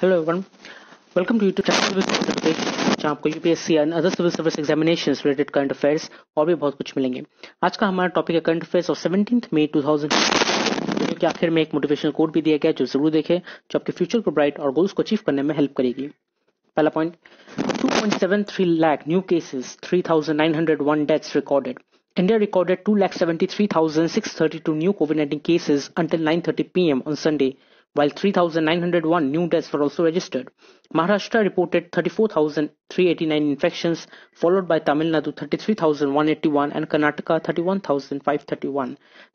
Hello everyone, welcome to YouTube channel Civil Service Update, जहाँ आपको UPSC and other civil service examination related current affairs और भी बहुत कुछ मिलेंगे। आज का हमारा टॉपिक है करंट अफेयर्स ऑफ 17 मई 2000, क्योंकि आखिर में एक मोटिवेशनल कोट भी दिया गया जो जरूर देखें, जो आपके फ्यूचर को ब्राइट और गोल्स को अचीव करने में हेल्प करेगी। पहला point, 2.73 lakh new cases, 3,901 deaths recorded. India recorded 2,73,632 new COVID-19 cases until 9:30 p.m. on Sunday, while 3,901 new deaths were also registered. Maharashtra reported 34,389 infections, followed by Tamil Nadu 33,181 and Karnataka 31,531.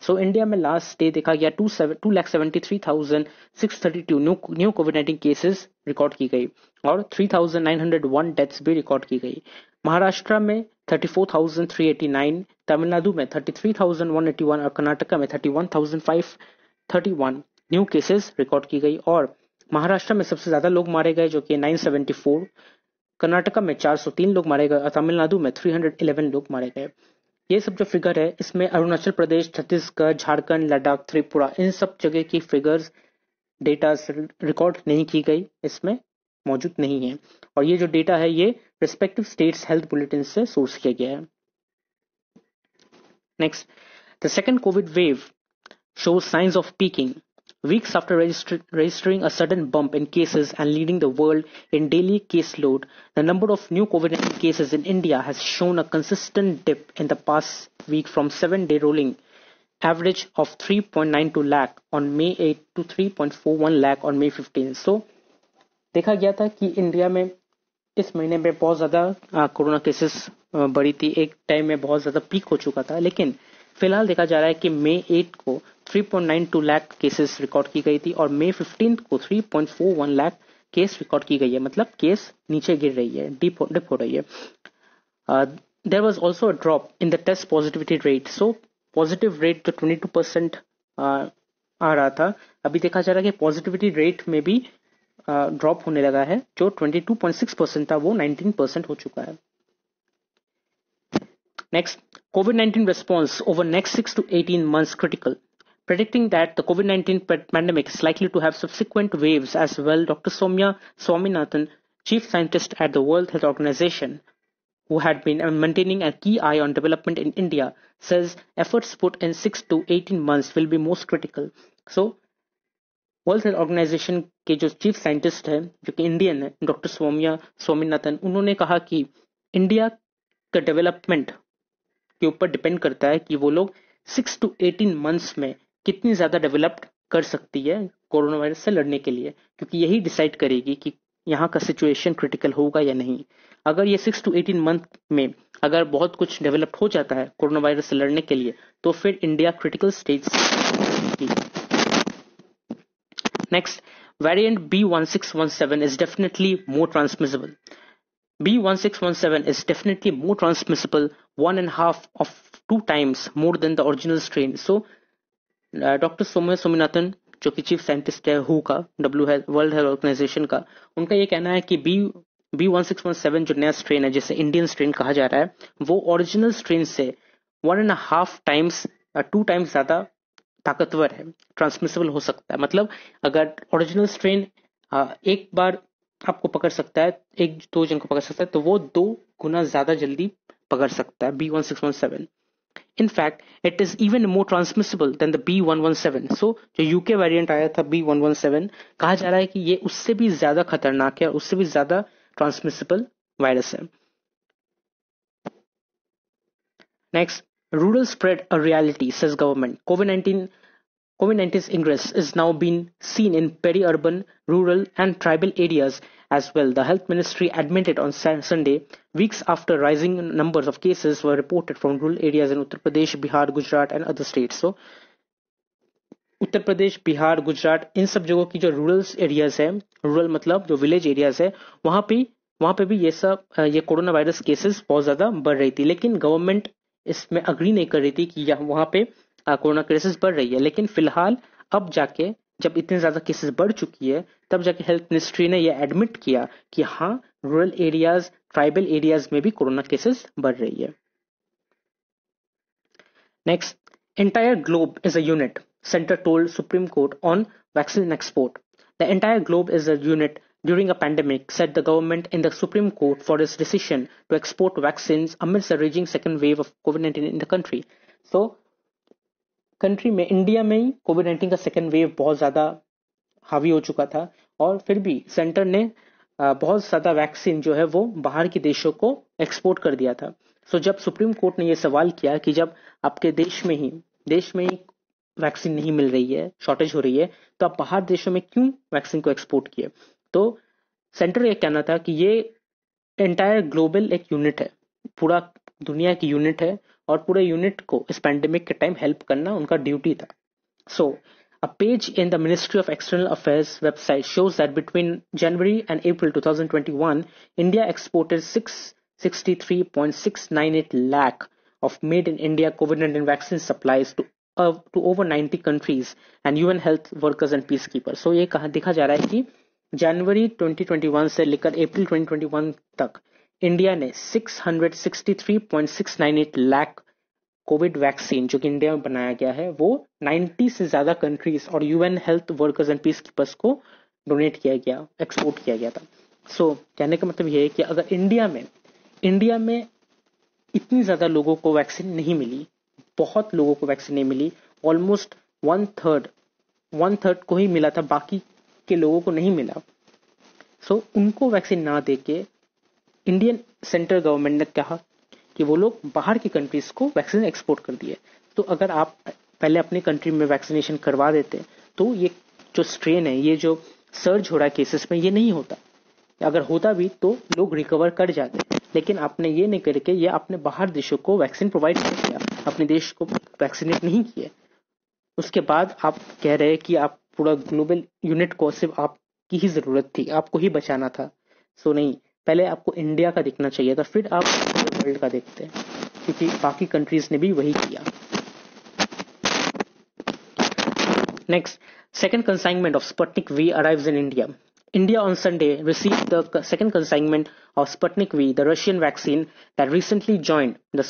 So India mein last day dekha gaya 2,73,632 new COVID-19 cases record ki gayi aur 3,901 deaths bhi record ki gayi. Maharashtra में 34,389, तमिलनाडु में 33,181 और कर्नाटका में 31,531 new cases record की गई। और महाराष्ट्र में सबसे ज्यादा लोग मारे गए जो कि 974, कर्नाटका में 403 लोग मारे गए और तमिलनाडु में 311 लोग मारे गए। ये सब जो फिगर है इसमें अरुणाचल प्रदेश, छत्तीसगढ़, झारखंड, लद्दाख, त्रिपुरा इन सब जगह की फिगर्स डेटा रिकॉर्ड नहीं की गई, इसमें मौजूद नहीं है। और ये जो डेटा है ये रेस्पेक्टिव स्टेट्स हेल्थ बुलेटिन से सोर्स किया गया है। Next, the second covid wave shows signs of peaking weeks after registering a sudden bump in cases and leading the world in daily caseload. The number of new COVID-19 cases in India has shown a consistent dip in the past week from 7-day rolling average of 3.92 lakh on May 8 to 3.41 lakh on May 15. So देखा गया था कि India में इस महीने में बहुत ज़्यादा कोरोना केसेस बढ़ी थी, एक टाइम में बहुत ज़्यादा पीक हो चुका था, लेकिन फिलहाल देखा जा रहा है कि मई 8 को 3.92 लाख केसेस रिकॉर्ड की गई थी और मई 15 को 3.41 लाख केस रिकॉर्ड की गई है, मतलब केस नीचे गिर रही है, डिप हो रही है। There was also a drop in the test positivity rate, so positive rate जो 22% आ रहा था, अभी देखा जा रहा है कि पॉजिटिविटी रेट में भी ड्रॉप होने लगा है, जो 22.6% था वो 19% हो चुका है। Next, COVID-19 response over next 6 to 18 months critical. Predicting that the COVID-19 pandemic is likely to have subsequent waves as well, Dr. Soumya Swaminathan, chief scientist at the World Health Organization, who had been maintaining a key eye on development in India, says efforts put in 6 to 18 months will be most critical. So world health organisation के जो chief scientist हैं जो कि Indian है, doctor Soumya Swaminathan, उन्होंने कहा कि India का डेवलपमेंट के ऊपर डिपेंड करता है कि वो लोग 6 to 18 months में कितनी ज़्यादा डेवलप्ड कर सकती है कोरोना वायरस से लड़ने के लिए, क्योंकि यही डिसाइड करेगी कि यहाँ का सिचुएशन क्रिटिकल होगा या नहीं। अगर ये 6 to 18 month में अगर बहुत कुछ डेवलप्ड हो जाता है कोरोना वायरस से लड़ने के लिए तो फिर India critical stage. Next, variant B1617 is definitely more transmissible. B1617 is definitely more transmissible, 1.5 to 2 times more than the original strain. So, Dr. Soumya Swaminathan, जो कि चीफ साइंटिस्ट है WHO का, वर्ल्ड हेल्थ ऑर्गेनाइजेशन का, उनका ये कहना है कि B1617 जो नया स्ट्रेन है जिसे इंडियन स्ट्रेन कहा जा रहा है वो ओरिजिनल स्ट्रेन से 1.5 times 2 times ज़्यादा ताकतवर है, ट्रांसमिसिबल हो सकता है। मतलब अगर ओरिजिनल स्ट्रेन एक बार आपको पकड़ सकता है, 1-2 जन को पकड़ सकता है, तो वो 2 गुना ज्यादा जल्दी पकड़ सकता है B1617. In fact it is even more transmissible than the B117. So जो यूके वेरिएंट आया था B117, कहा जा रहा है कि ये उससे भी ज्यादा खतरनाक है, उससे भी ज्यादा ट्रांसमिसिबल वायरस है। Next, rural spread a reality, says government. COVID-19's ingress is now being seen in peri-urban, rural and tribal areas as well. The health ministry admitted on Sunday, weeks after rising numbers of cases were reported from rural areas in Uttar Pradesh, Bihar, Gujarat and other states. So Uttar Pradesh, Bihar, Gujarat इन सब जगहों की जो rural areas है, rural मतलब जो village areas है, वहां पे भी ये कोरोना वायरस केसेस बहुत ज्यादा बढ़ रही थी, लेकिन गवर्नमेंट इसमें अग्री नहीं कर रही थी कि वहां पे कोरोना केसेस बढ़ रही है। लेकिन फिलहाल अब जाके जब इतने ज्यादा केसेस बढ़ चुकी है तब जाके हेल्थ मिनिस्ट्री ने यह एडमिट किया कि हाँ, रूरल एरियाज, ट्राइबल एरियाज में भी कोरोना केसेस बढ़ रही है। Next, entire globe is a unit, centre told supreme court on vaccine export. The entire globe is a unit during a pandemic set the government in the Supreme Court for its decision to export vaccines amidst the raging second wave of COVID-19 in the country. So, country में India में ही कोविड-19 का second wave बहुत ज़्यादा हावी हो चुका था और फिर भी सेंटर ने बहुत ज़्यादा वैक्सीन जो है वो बाहर के देशों को एक्सपोर्ट कर दिया था. सो जब सुप्रीम कोर्ट ने ये सवाल किया कि जब आपके देश में ही वैक्सीन नहीं मिल रही है, शॉर्टेज हो रही है, तो आप बाहर देशों में क्यों वैक्सीन को एक्सपोर्ट किए, तो सेंटर का कहना था कि ये एंटायर ग्लोबल एक यूनिट है, पूरा दुनिया की यूनिट है और पूरे यूनिट को इस पैंडेमिक के टाइम हेल्प करना उनका ड्यूटी था. So a page in the ministry of external affairs website shows that between January and April 2021 India exported 663.698 lakh of made in India कोविड-19 vaccine supplies to over 90 countries and UN health workers and peace keepers. So ये कहा देखा जा रहा है कि जनवरी 2021 से लेकर अप्रैल 2021 तक इंडिया ने 663.698 लाख कोविड वैक्सीन जो कि इंडिया में बनाया गया है वो 90 से ज्यादा कंट्रीज और UN health workers and peace keepers को डोनेट किया गया, एक्सपोर्ट किया गया था. सो कहने का मतलब यह है कि अगर इंडिया में इतनी ज्यादा लोगों को वैक्सीन नहीं मिली, बहुत लोगों को वैक्सीन नहीं मिली, ऑलमोस्ट वन थर्ड को ही मिला था, बाकी के लोगों को नहीं मिला. सो उनको वैक्सीन ना देके इंडियन सेंट्रल गवर्नमेंट ने कहा कि वो लोग बाहर की कंट्रीज को वैक्सीन एक्सपोर्ट कर दिए. तो अगर आप पहले अपने कंट्री में वैक्सीनेशन करवा देते तो ये जो स्ट्रेन है, ये जो सर्ज हो रहा है केसेस में, ये नहीं होता. अगर होता भी तो लोग रिकवर कर जाते, लेकिन आपने ये नहीं करके ये आपने बाहर देशों को वैक्सीन प्रोवाइड नहीं किया, अपने देश को वैक्सीनेट नहीं किए. उसके बाद आप कह रहे हैं कि आप पूरा ग्लोबल यूनिट को सिर्फ आपकी ही जरूरत थी, आपको ही बचाना था. सो नहीं, पहले आपको इंडिया का देखना चाहिए था, फिर आप वर्ल्ड का देखते हैं, क्योंकि बाकी कंट्रीज ने भी वही किया. Next, second consignment of Sputnik V arrives in India. India on Sunday received the second consignment of Sputnik V, the Russian vaccine that recently joined this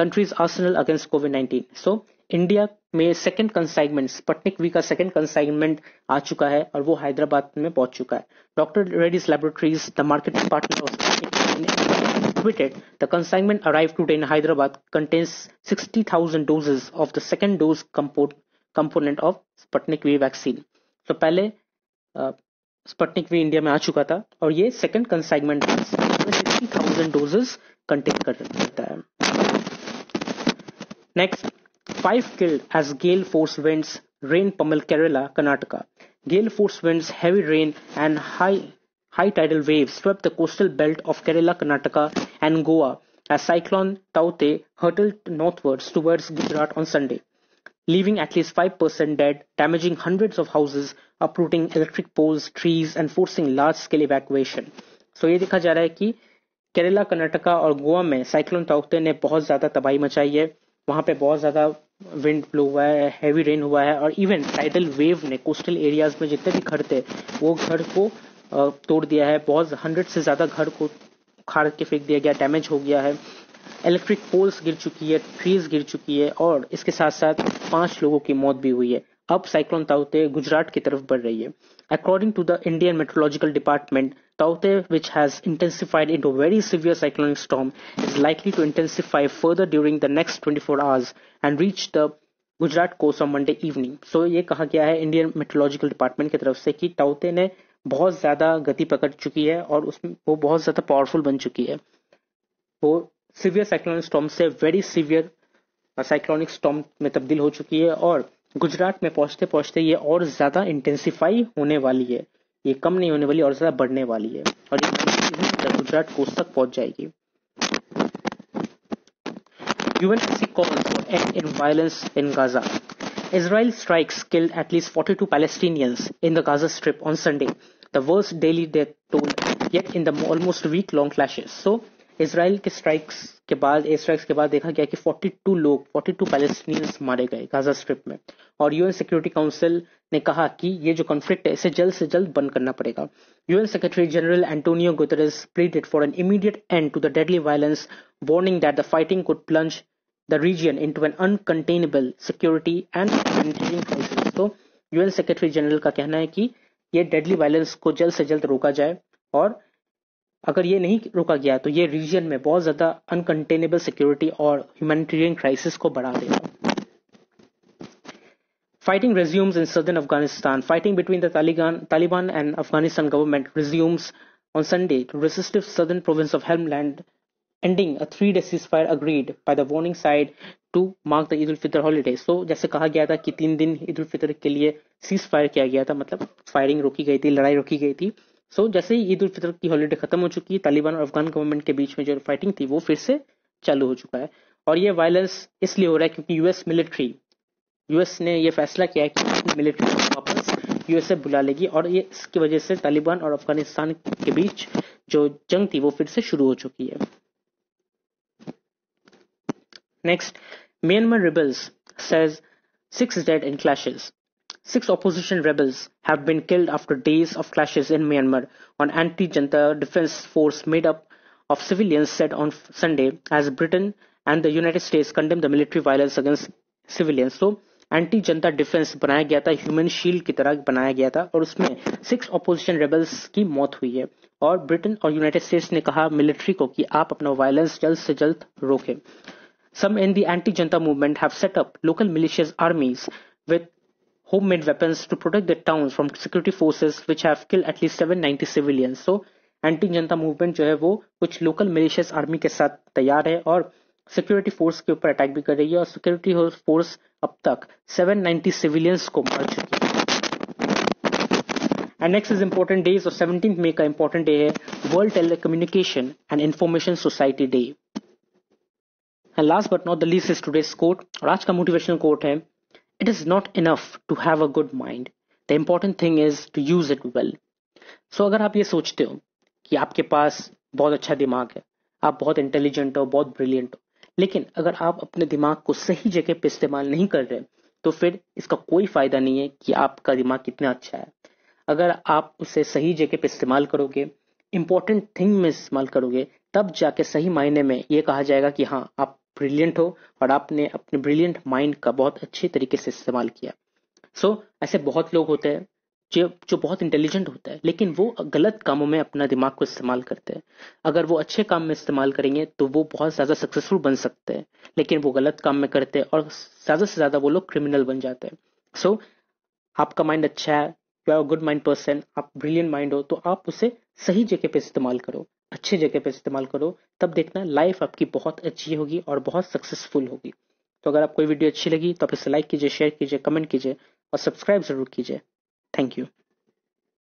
country's arsenal against COVID-19. So, India में second consignment, Sputnik V का second consignment आ चुका है और वो हैदराबाद में पहुंच चुका है. Dr. Reddy's Laboratories, the marketing partner of Sputnik, tweeted, "The consignment arrived today in Hyderabad contains 60,000 doses of the second dose component of Sputnik V vaccine." So, पहले स्पुटनिक वी इंडिया में आ चुका था और ये सेकंड कंसाइनमेंट 60,000 डोजेस कंटेन कर देता है. Next, 5 killed as gale force winds rain pummel Kerala Karnataka. Gale force winds, heavy rain and high tidal waves swept the coastal belt of Kerala, Karnataka and Goa as cyclone ताउते hurtled northwards towards Gujarat on Sunday, leaving at least 5% dead, damaging hundreds of houses, uprooting electric poles, trees and forcing large-scale evacuation. So ये देखा जा रहा है कि केरला, कर्नाटका और गोवा में cyclone ताउते ने बहुत ज़्यादा तबाही मचाई है. वहाँ पे बहुत ज़्यादा विंड ब्लो हुआ है, हैवी रेन हुआ है और इवन टाइडल वेव ने कोस्टल एरियाज में जितने भी घर थे वो घर को तोड़ दिया है. बहुत 100 से ज़्यादा घर को उखाड़ के फेंक दिया गया, डैमेज हो गया है, इलेक्ट्रिक पोल्स गिर चुकी है, ट्रीज गिर चुकी है और इसके साथ साथ 5 लोगों की मौत भी हुई है. अब साइक्लोन ताउते गुजरात की तरफ बढ़ रही है. According to the Indian meteorological department, ताउते which has intensified into very severe cyclonic storm is likely to intensify further during the next 24 hours and reach the Gujarat coast on Monday evening. So ये कहा गया है Indian meteorological department की तरफ से कि ताउते ने बहुत ज्यादा गति पकड़ चुकी है और उसमें वो बहुत ज्यादा पावरफुल बन चुकी है. वो सीवियर साइक्लोनिक स्टॉर्म से वेरी सीवियर साइक्लोनिक स्टॉर्म में तब्दील हो चुकी है और गुजरात में पहुंचते पहुंचते ये और ज्यादा इंटेंसिफाई होने वाली है, ये कम नहीं होने वाली और ज्यादा बढ़ने वाली है और ये गुजरात कोस्ट तक पहुंच जाएगी. UNSC calls for end in violence in Gaza. Israel strikes killed at least 42 Palestinians in the Gaza Strip on Sunday, the worst daily death toll yet in the almost week-long clashes. So Israel के strikes के बाद देखा गया कि 42 Palestinians मारे गए Gaza strip में और यूएन सिक्योरिटी काउंसिल ने कहा कि ये जो कॉन्फ्लिक्ट है इसे जल्द से जल्द बंद करना पड़ेगा. UN secretary general Antonio Guterres pleaded for an immediate end to the deadly violence, warning that the fighting could plunge the region into an uncontainable security and humanitarian crisis. तो यूएन सेक्रेटरी जनरल का कहना है कि ये deadly violence को जल्द से जल्द रोका जाए, और अगर ये नहीं रोका गया तो ये रीजन में बहुत ज्यादा अनकंटेनेबल सिक्योरिटी और ह्यूमैनिटेरियन क्राइसिस को बढ़ा देगा। Fighting resumes in southern Afghanistan. Fighting between the Taliban and Afghanistan government resumes on Sunday to resist the southern province of Helmand, ending a 3-day ceasefire agreed by the warring side to mark the Idul-Fitr holiday. So, जैसे कहा गया था कि 3 दिन Idul-Fitr के लिए ceasefire किया गया था, मतलब फायरिंग रोकी गई थी, लड़ाई रोकी गई थी। So, जैसे ही Idul-Fitr की हॉलीडे खत्म हो चुकी, तालिबान और अफगान गवर्नमेंट के बीच में जो फाइटिंग थी वो फिर से चालू हो चुका है। और ये वायलेंस इसलिए हो रहा है क्योंकि यूएस ने ये फैसला किया है कि मिलिट्री वापस यूएस से बुला लेगी, और ये इसकी वजह से तालिबान और अफगानिस्तान के बीच जो जंग थी वो फिर से शुरू हो चुकी है। Next, Myanmar rebels says 6 dead in clashes. 6 opposition rebels have been killed after days of clashes in Myanmar, an anti-junta defense force made up of civilians said on Sunday as Britain and the United States condemned the military violence against civilians. So, anti junta defence बनाया गया था, human shield की तरह बनाया गया था, और उसमें 6 ऑपोजिशन रेबल्स की मौत हुई है। और ब्रिटेन और यूनाइटेड स्टेट्स ने कहा मिलिट्री को कि आप अपना वायलेंस जल्द से जल्द रोकें। Some in the anti Janata movement have set up local militias armies with homemade weapons to protect the towns from security forces which have killed at least 790 civilians. So anti Janata movement जो है वो कुछ local malicious army के साथ तैयार है और security force के ऊपर अटैक भी कर रही है, और सिक्योरिटी फोर्स अब तक 790 सिविलियंस को मार चुकी है। And next is important days, और 17 मई का इंपॉर्टेंट डे है world telecommunication and information society day. And last but not the least is today's quote, और आज का मोटिवेशनल कोट है, it is not enough to have a good mind, the important thing is to use it well. So अगर आप ये सोचते हो कि आपके पास बहुत अच्छा दिमाग है, आप बहुत इंटेलिजेंट हो, बहुत ब्रिलियंट हो, लेकिन अगर आप अपने दिमाग को सही जगह पे इस्तेमाल नहीं कर रहे तो फिर इसका कोई फायदा नहीं है कि आपका दिमाग कितना अच्छा है। अगर आप उसे सही जगह पे इस्तेमाल करोगे, इंपॉर्टेंट थिंग में इस्तेमाल करोगे, तब जाके सही मायने में ये कहा जाएगा कि हाँ आप ब्रिलियंट हो और आपने अपने ब्रिलियंट माइंड का बहुत अच्छे तरीके से इस्तेमाल किया। सो ऐसे बहुत लोग होते हैं जो बहुत इंटेलिजेंट होता है लेकिन वो गलत कामों में अपना दिमाग को इस्तेमाल करते हैं। अगर वो अच्छे काम में इस्तेमाल करेंगे तो वो बहुत ज्यादा सक्सेसफुल बन सकते हैं, लेकिन वो गलत काम में करते हैं और ज्यादा से ज्यादा वो लोग क्रिमिनल बन जाते हैं। सो आपका माइंड अच्छा है, you are a good mind person, आप ब्रिलियंट माइंड हो, तो आप उसे सही जगह पे इस्तेमाल करो, अच्छे जगह पे इस्तेमाल करो, तब देखना लाइफ आपकी बहुत अच्छी होगी और बहुत सक्सेसफुल होगी। तो अगर आपको वीडियो अच्छी लगी तो आप इसे लाइक कीजिए, शेयर कीजिए, कमेंट कीजिए और सब्सक्राइब जरूर कीजिए। Thank you.